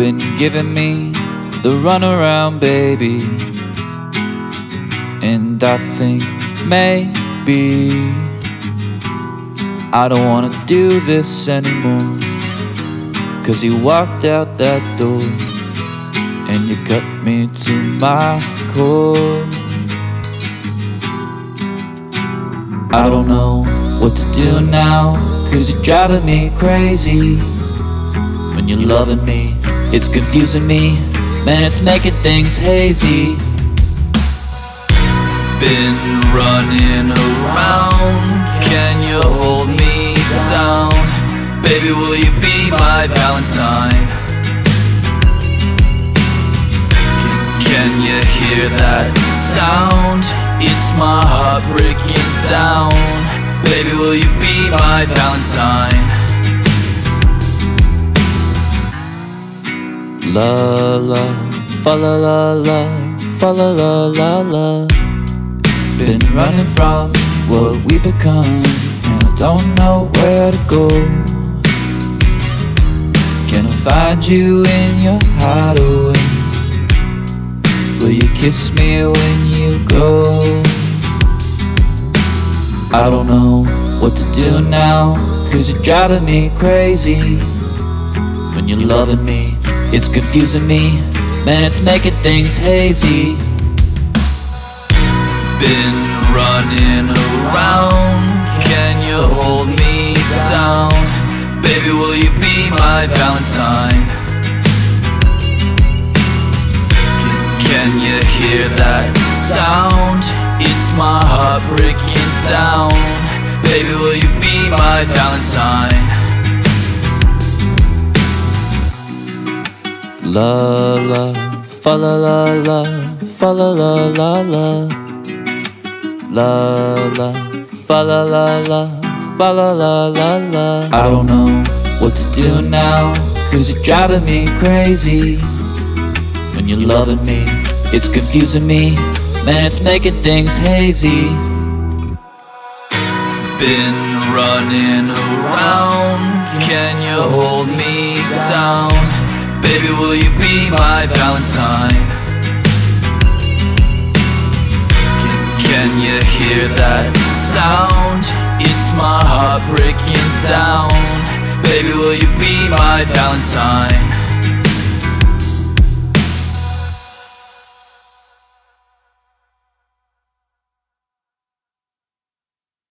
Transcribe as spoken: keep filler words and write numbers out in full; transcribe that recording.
been giving me the runaround, baby. And I think maybe I don't wanna do this anymore. Cause you walked out that door and you cut me to my core. I don't know what to do now, cause you're driving me crazy. When you're loving me, it's confusing me, man, it's making things hazy. Been running around, can you hold me down? Baby, will you be my Valentine? Can you hear that sound? It's my heart breaking down. Baby, will you be my Valentine? La la, fa la la la, fa la la la la. Been running from what we become, and I don't know where to go. Can I find you in your hideaway? Will you kiss me when you go? I don't know what to do now, cause you're driving me crazy. When you're loving me, it's confusing me, man, it's making things hazy. Been running around, can you hold me down? Baby, will you be my Valentine? Can you hear that sound? It's my heart breaking down. Baby, will you be my Valentine? La la, fa la la la, fa la la la la. La la, fa la la la, fa la la la la. I don't know what to do now, cause you're driving me crazy. When you're loving me, it's confusing me, man, it's making things hazy. Been running around, can you hold me down? Baby, will you be my Valentine? Can you hear that sound? It's my heart breaking down. Baby, will you be my Valentine?